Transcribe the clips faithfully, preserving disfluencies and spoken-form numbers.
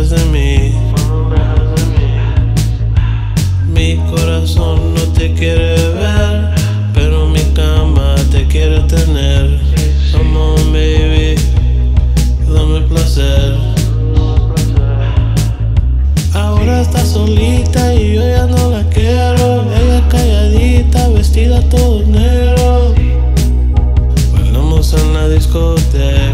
dejas de mí, mi corazón no te quiere ver, pero mi cama te quiere tener. Come on, baby, dame placer. Ahora está solita y yo ya no la quiero. Ella es calladita, vestida todo negro. Bailamos en la discoteca.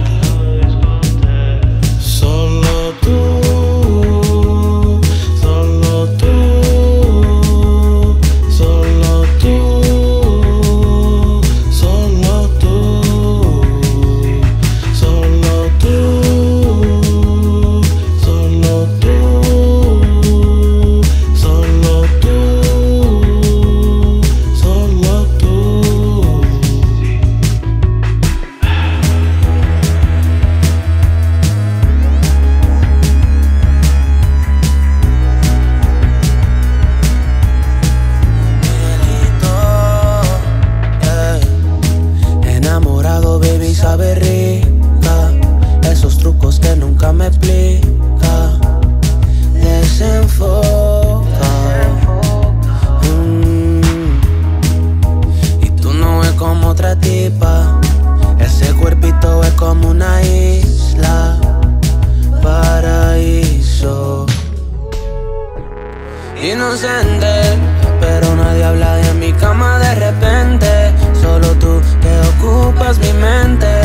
Mi mente